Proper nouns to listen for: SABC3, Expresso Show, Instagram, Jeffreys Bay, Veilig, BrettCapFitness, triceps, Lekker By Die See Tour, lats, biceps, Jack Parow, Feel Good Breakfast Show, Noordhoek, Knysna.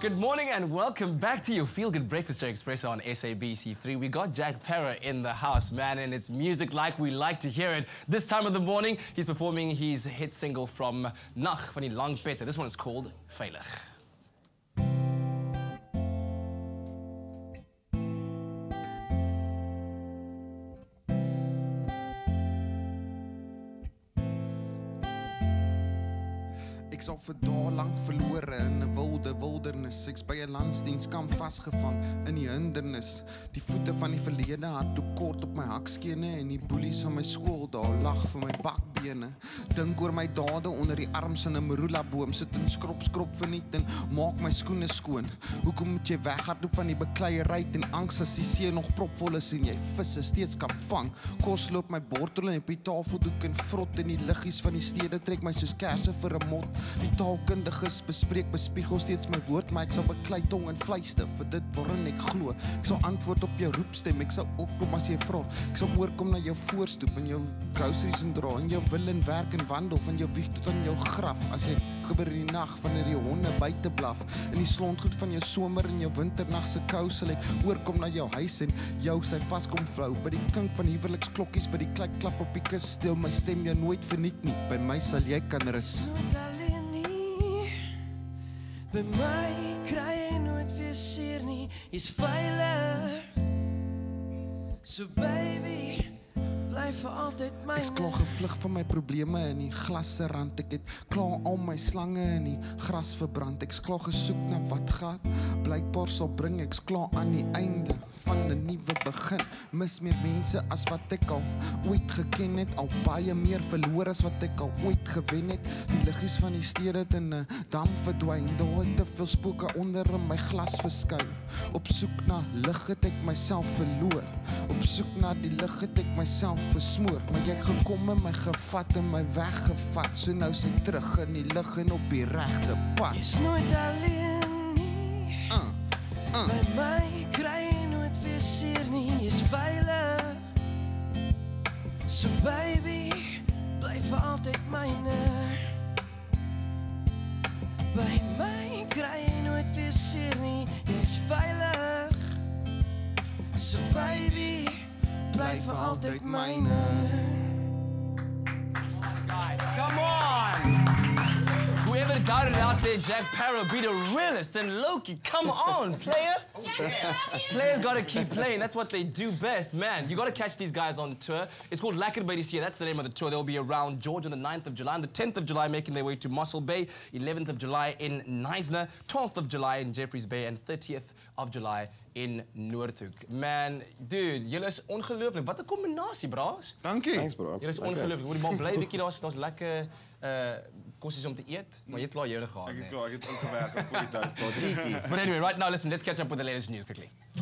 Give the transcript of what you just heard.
Good morning and welcome back to your Feel Good Breakfast Show Expresso on SABC3. We got Jack Parow in the house, man, and it's music like we like to hear it. This time of the morning, he's performing his hit single from Nacht van die Lang Pette. This one is called Veilig. Ek is al vir dae lank verlore in 'n wilde wildernis. Ek's by 'n landsdienskamp vasgevang in die hindernis. Die voete van die verlede hardloop kort op my hakskene en die boelies van my skooldae lag vir my bakbene. Dink oor my dade onder die arms in 'n marula boom, sit en skrop verniet en maak my skoene skoon. Hoekom moet jy weghardloop van die bekleierery en angs as die see nog propvol is en jy visse steeds kan vang? Kos loop my bortel en op die tafeldoek en vrot in die liggies van die stede trek my soos kersse vir 'n mot. Die taalkundiges bespiegel steeds my woord, maar ek sal beklei tong en fluister vir dit waarin ek glo. Ek sal antwoord op jou roepstem, ek sal opkom as jy vra. Ek sal oorkom na jou voorstoep en jou groceries en dra en jou wil en werk en wandel van jou wieg tot aan jou graf. As jy kibber in die nag wanneer die honde buite blaf, in die slondgoed van jou somer en jou winternag se kou sal ek oorkom na jou huis en jou sy vaskom vrou. By die kink van huweliksklokkies, by die klap op die kus steel my stem jou nooit verniet nie. By my sal jy kan rus. By my kry jy nooit weer seer nie, jy's veilig. So baby, bly vir altyd myne. Ek's klaar gevlug van my probleme in die glasse rand. Ek het klaar al my slange in die gras verbrand. Ek's klaar gesoek na wat gaat, blykbaar sal bring. Ek's klaar aan die einde van 'n nuwe begin. Mis meer mense as wat ek al ooit geken het, al baie meer verloor as wat ek al ooit gewen het. Die liggies van die stede het in 'n damp verdwyn. Daar het te veel spooke onder in my glas verskuil. Op soek na lig het ek myself verloor. Op soek na die lig het ek myself versmoor. Maar jy het gekom en my gevat en my weggevat. So nou is ek terug in die lig en op die regte pad. Jy's nooit alleen nie. By my kry jy nooit weer seer nie, jy's veilig. So baby, bly vir altyd myne. By my kry jy nooit weer seer nie, jy's veilig. So baby, bly vir altyd myne. Come on guys, come on! Whoever doubted out there, Jack Parow, be the realest and Loki. Come on, player. Players gotta keep playing. That's what they do best, man. You gotta catch these guys on tour. It's called Lekker By Die See. That's the name of the tour. They'll be around George on the 9th of July, on the 10th of July, making their way to Mossel Bay, 11th of July in Knysna, 12th of July in Jeffreys Bay, and 30th of July in Noordhoek. Man, dude, julle is ongelooflik. Wat 'n kombinasie, braas. Dankie. Thanks, bro. Julle is ongelooflik. Hoor die man bly bietjie daar's lekker kosies om te eet, maar jy het klaar joune gehad. Ek het klaar, ek het ook gewerk vir die tyd. But anyway, right now listen, let's catch up with the latest news quickly.